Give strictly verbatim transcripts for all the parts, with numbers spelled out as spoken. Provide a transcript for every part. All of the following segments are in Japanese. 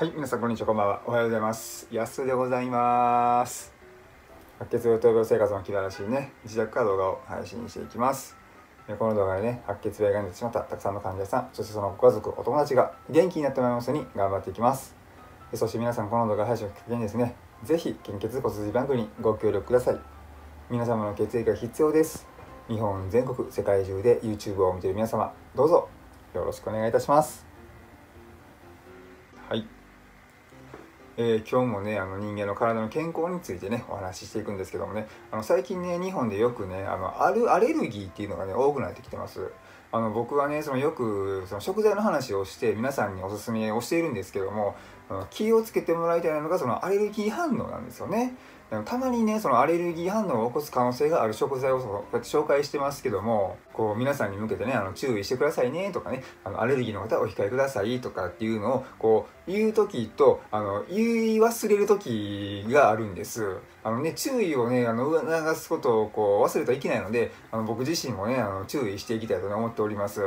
はい、皆さんこんにちは、こんばんは。おはようございます。やすでございます。白血病闘病生活の気晴らしいね、自宅から動画を配信していきます。この動画でね、白血病が出てしまったたくさんの患者さん、そしてそのご家族、お友達が元気になってもらいますように頑張っていきます。そして皆さん、この動画配信をきっかけにですね、ぜひ献血骨髄バンクにご協力ください。皆様の血液が必要です。日本全国、世界中で YouTube を見ている皆様、どうぞよろしくお願いいたします。はい。えー、今日もねあの人間の体の健康についてねお話ししていくんですけどもね、あの最近ね日本でよくねあのあるアレルギーっていうのがね多くなってきてます。あの僕はねそのよくその食材の話をして皆さんにおすすめをしているんですけども、気をつけてもらいたいのがそのアレルギー反応なんですよね。たまにねそのアレルギー反応を起こす可能性がある食材をこうやって紹介してますけども、こう皆さんに向けてねあの注意してくださいねとかね、あのアレルギーの方はお控えくださいとかっていうのをこう言う時とあの言い忘れる時があるんです。あのね注意をねあの促すことをこう忘れてはいけないので、あの僕自身もねあの注意していきたいと思っております。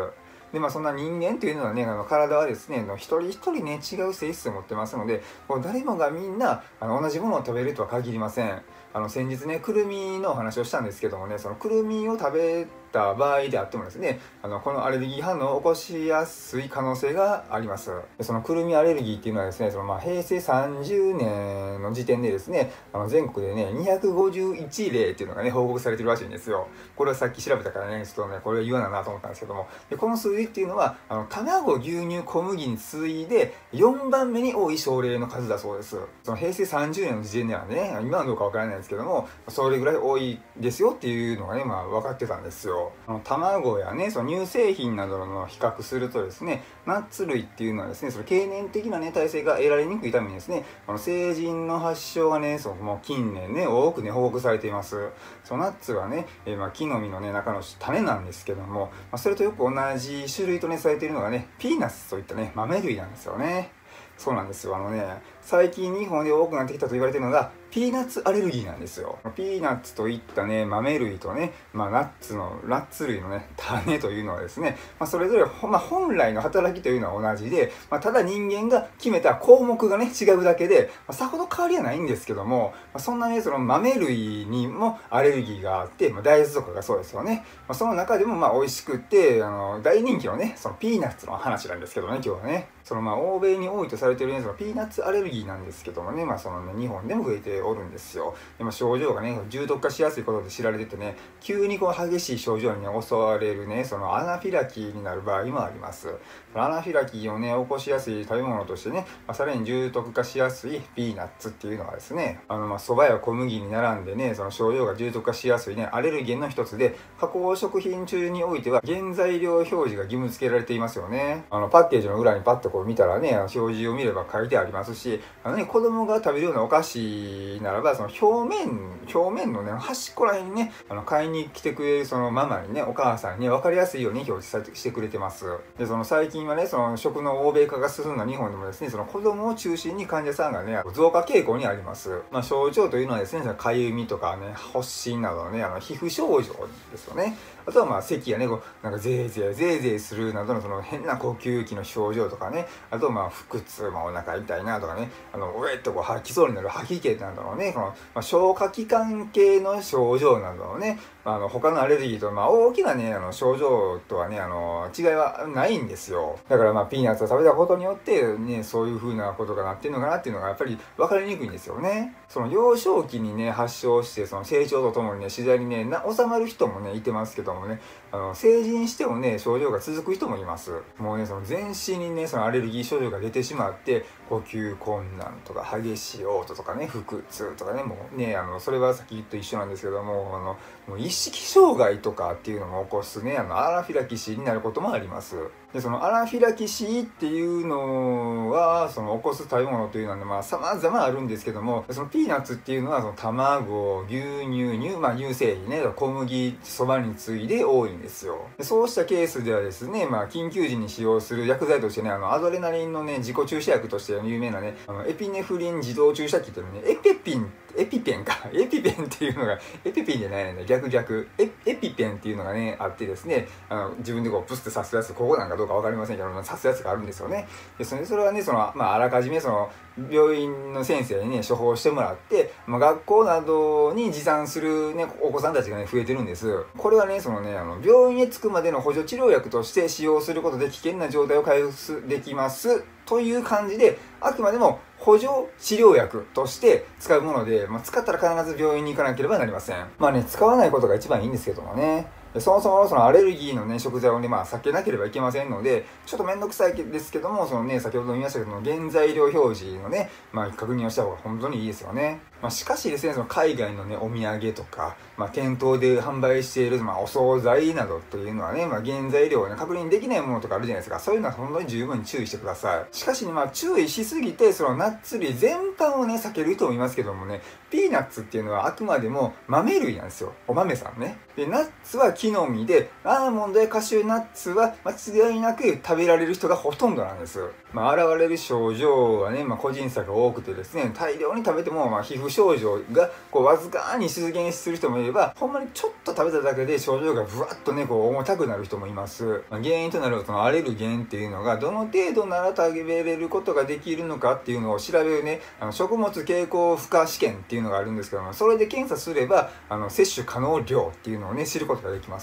でまあ、そんな人間というのはねあの体はですね一人一人ね違う性質を持ってますので、こう誰もがみんなあの同じものを食べるとは限りません。あの先日ねくるみのお話をしたんですけどもね、そのくるみを食べた場合であってもですねあのこのアレルギー反応を起こしやすい可能性があります。でそのくるみアレルギーっていうのはですねそのまあへいせいさんじゅうねんの時点でですねあの全国でねにひゃくごじゅういちれいっていうのがね報告されてるらしいんですよ。これはさっき調べたからねちょっとねこれは言わないなと思ったんですけども、でこの数字っていうのはあの卵、牛乳、小麦に次いでよんばんめに多い症例の数だそうです。そのへいせいさんじゅうねんの時点ではね今はどうかわからないんですけども、それぐらい多いですよっていうのがね、まあ、分かってたんですよ。あの卵やねその乳製品などの比較するとですね、ナッツ類っていうのはですねその経年的な、ね、耐性が得られにくいためにですねあの成人の発症がねそのもう近年ね多くね報告されています。そのナッツはね、えーまあ、木の実の、ね、中の種なんですけども、まあ、それとよく同じ種類とねされているのがねピーナッツといったね豆類なんですよね。そうなんですよ。あのね最近日本で多くなってきたと言われているのがピーナッツアレルギーなんですよ。ピーナッツといったね豆類とね、まあ、ナッツのナッツ類のね種というのはですね、まあ、それぞれ、まあ、本来の働きというのは同じで、まあ、ただ人間が決めた項目がね違うだけで、まあ、さほど変わりはないんですけども、まあ、そんなねその豆類にもアレルギーがあって、まあ、大豆とかがそうですよね、まあ、その中でもまあ美味しくってあの大人気のねそのピーナッツの話なんですけどね今日はね。そのまあ欧米に多いとされている、ね、そのピーナッツアレルギーなんですけどもね、まあ、そのね日本でも増えておるんですよ。で、まあ、症状がね重篤化しやすいことで知られててね、急にこう激しい症状に、ね、襲われるねそのアナフィラキーになる場合もあります。アナフィラキーをね起こしやすい食べ物としてね、まあ、さらに重篤化しやすいピーナッツっていうのはですねあのまあ蕎麦や小麦に並んでねその症状が重篤化しやすいねアレルゲンの一つで、加工食品中においては原材料表示が義務付けられていますよね。あのパッケージの裏にパッとこう見たらね表示を見れば書いてありますし、あの、ね、子供が食べるようなお菓子ならばその表面表面のね端っこら辺にねあの買いに来てくれるそのママにねお母さんに、ね、分かりやすいように表示してくれてます。でその最近はねその食の欧米化が進んだ日本でもですねその子供を中心に患者さんがね増加傾向にあります。まあ、症状というのはですねかゆみとかね発疹などのねあの皮膚症状ですよね。あとはまあ咳やねこうなんかゼーゼーゼーゼーするなどのその変な呼吸器の症状とかね、あとまあ腹痛、まあ、お腹痛いなとかねあのウエッとこう吐きそうになる吐き気などのねこの、まあ、消化器官系の症状などのね、まあ、あの他のアレルギーと、まあ、大きなねあの症状とはねあの違いはないんですよ。だからまあピーナッツを食べたことによって、ね、そういうふうなことがなってるのかなっていうのがやっぱり分かりにくいんですよね。その幼少期にね発症してその成長とともにね次第にねな治まる人もねいてますけどもね、あの成人してもね症状が続く人もいます。もうねその全身にねそのアレルギー症状が出てしまって呼吸困難とか激しい嘔吐とかね腹痛とかねもうねあのそれはさっきと一緒なんですけども、あのもう意識障害とかっていうのも起こすねあのアナフィラキシーになることもあります。でそのアナフィラキシーっていうのはその起こす食べ物というのは、ね、まあ様々あるんですけども、そのピーナッツっていうのはその卵、牛乳、乳、まあ、乳製品ね小麦、そばに次いで多いんですよ。でそうしたケースではですね、まあ、緊急時に使用する薬剤としてねあのアドレナリンのね自己注射薬として有名なねあのエピネフリン自動注射器というのねエピペンエピペンかエピペンっていうのがエピペンじゃないのね逆逆エピエピペンっていうのがねあってですね、あの自分でこうプスって刺すやつ、ここなんかどうか分かりませんけど刺すやつがあるんですよね。でそれはねその、まあ、あらかじめその病院の先生にね処方してもらって、まあ、学校などに持参する、ね、お子さんたちがね増えてるんです。これはねそのねあの病院へ着くまでの補助治療薬として使用することで危険な状態を回復できますという感じで、あくまでも補助治療薬として使うもので、まあ、使ったら必ず病院に行かなければなりません。まあね、使わないことが一番いいんですけどもね。そもそもそのアレルギーのね、食材をね、まあ避けなければいけませんので、ちょっとめんどくさいですけども、そのね、先ほど言いましたけども、原材料表示のね、まあ確認をした方が本当にいいですよね。まあしかしですね、その海外のね、お土産とか、まあ店頭で販売している、まあお惣菜などというのはね、まあ原材料をね、確認できないものとかあるじゃないですか。そういうのは本当に十分注意してください。しかしね、まあ注意しすぎて、そのナッツ類全般をね、避ける人もいますけどもね、ピーナッツっていうのはあくまでも豆類なんですよ。お豆さんね。で、ナッツは木の実で、アーモンドやカシューナッツは間違いなく食べられる人がほとんどなんです。まあ、現れる症状はね、まあ、個人差が多くてですね、大量に食べても、まあ、皮膚症状がこうわずかに出現する人もいれば、ほんまにちょっと食べただけで症状がぶわっとね、こう重たくなる人もいます。まあ、原因となるそのアレルゲンっていうのが、どの程度なら食べれることができるのかっていうのを調べるね、あの食物経口負荷試験っていうのがあるんですけども、それで検査すれば、あの摂取可能量っていうのをね、知ることができます。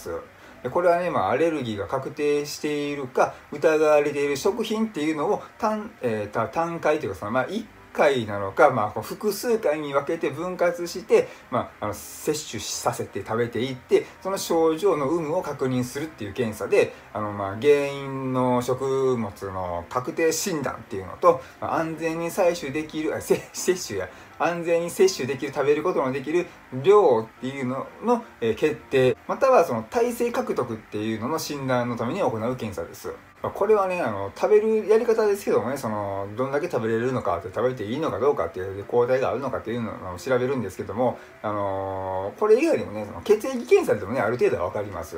これはね、まあ、アレルギーが確定しているか疑われている食品っていうのを単、えー、単回というかその、まあ、いっかいなのか、まあ、複数回に分けて分割して、まあ、あの摂取させて食べていってその症状の有無を確認するっていう検査であの、まあ、原因の食物の確定診断っていうのと安全に採取できるあ摂取や安全に摂取できる食べることのできる量っていうのの決定またはその耐性獲得っていうのの診断のために行う検査です。これはねあの食べるやり方ですけどもねそのどんだけ食べれるのかって食べていいのかどうかっていう抗体があるのかっていうのを調べるんですけども、あのー、これ以外にもねその血液検査でもねある程度は分かります。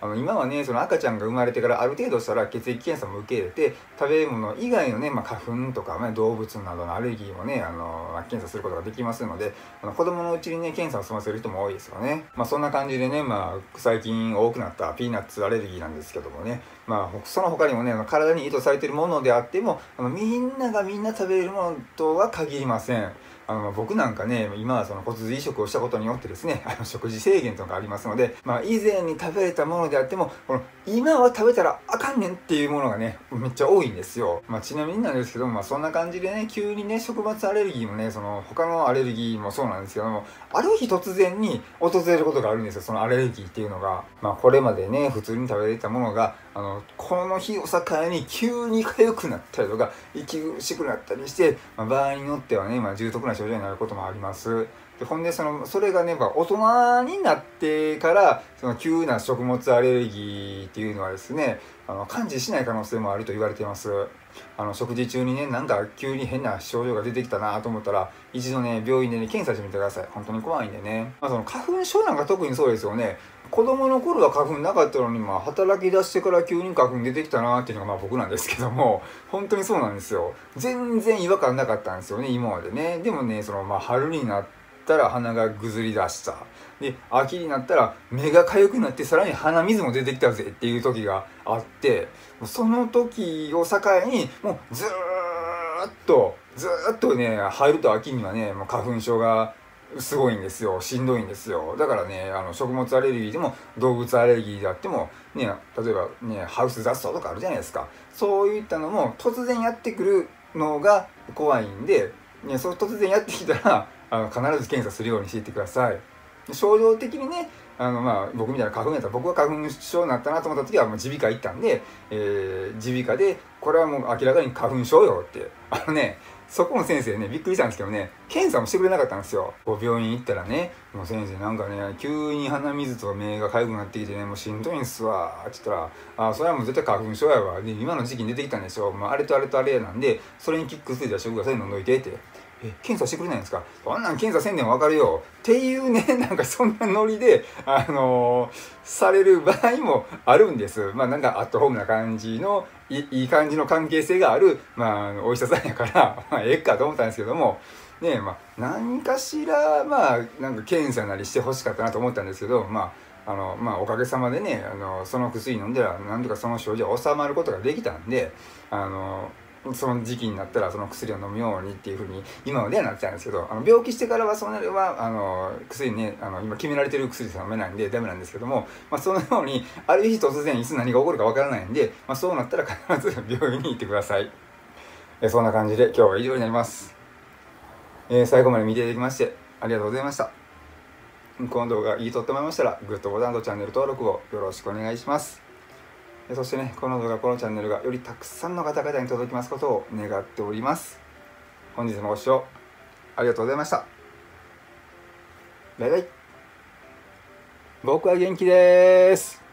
あの今はねその赤ちゃんが生まれてからある程度したら血液検査も受け入れて食べ物以外のね、まあ、花粉とか、ね、動物などのアレルギーもね、あのー、検査することができますのであの子供のうちにね検査を済ませる人も多いですよね。まあそんな感じでね、まあ、最近多くなったピーナッツアレルギーなんですけどもね、まあ、その他にもね体に意図されているものであってもあのみんながみんな食べれるものとは限りません。あの僕なんかね今はその骨髄移植をしたことによってですねあの食事制限とかありますので、まあ、以前に食べれたものであってもこの今は食べたらあかんねんっていうものがねめっちゃ多いんですよ。まあ、ちなみになんですけども、まあ、そんな感じでね急にね食物アレルギーもねその他のアレルギーもそうなんですけどもある日突然に訪れることがあるんですよそのアレルギーっていうのが。まあ、これまでね普通に食べれたものがあのこの日を境に急に痒くなったりとか息苦しくなったりして、まあ、場合によってはね、まあ、重篤な症状になることもあります。でほんでそのそれがね、まあ、大人になってからその急な食物アレルギーっていうのはですねあの完治しない可能性もあると言われています。あの食事中にねなんか急に変な症状が出てきたなと思ったら一度ね病院でね検査してみてください。本当に怖いんでね、まあ、その花粉症なんか特にそうですよね。子供の頃は花粉なかったのに、まあ、働き出してから急に花粉出てきたなっていうのがまあ僕なんですけども本当にそうなんですよ。全然違和感なかったんですよね今までね。でもねその、まあ、春になってたら鼻がぐずり出したで秋になったら目が痒くなってさらに鼻水も出てきたぜっていう時があってその時を境にもうずーっとずーっとね春と秋にはねもう花粉症がすごいんですよ。しんどいんですよ。だからねあの食物アレルギーでも動物アレルギーであっても、ね、例えば、ね、ハウス雑草とかあるじゃないですか。そういったのも突然やってくるのが怖いんで、ね、そう突然やってきたらあの必ず検査するようにしていってください。症状的にねあの、まあ、僕みたいな花粉やったら僕が花粉症になったなと思った時は耳鼻科行ったんで耳鼻科でこれはもう明らかに花粉症よってあのねそこの先生ねびっくりしたんですけどね検査もしてくれなかったんですよ。こう病院行ったらねもう先生なんかね急に鼻水と目が痒くなってきてねもうしんどいんすわって言ったら「あそれはもう絶対花粉症やわで今の時期に出てきたんでしょ、まあ、あれとあれとあれなんでそれに効く薬出してください飲んどいて」って。検査してくれないんですかそんなん検査せんでも分かるよっていうねなんかそんなノリで、あのー、される場合もあるんです。まあなんかアットホームな感じの い, いい感じの関係性がある、まあ、お医者さんやから、まあ、ええかと思ったんですけどもねえ、まあ、何かしら、まあ、なんか検査なりしてほしかったなと思ったんですけどまああのまあ、おかげさまでね、あのその薬飲んではなんとかその症状は収まることができたんで、あのその時期になったらその薬を飲むようにっていうふうに今まではなってたんですけど、あの病気してからはそうなればあの薬ね、あの今決められてる薬しか飲めないんでダメなんですけども、まあ、そのようにある日突然いつ何が起こるかわからないんで、まあ、そうなったら必ず病院に行ってください。えそんな感じで今日は以上になります。えー、最後まで見ていただきましてありがとうございました。この動画いいとって思いましたらグッドボタンとチャンネル登録をよろしくお願いします。そしてね、この動画このチャンネルがよりたくさんの方々に届きますことを願っております。本日もご視聴ありがとうございました。バイバイ。僕は元気です。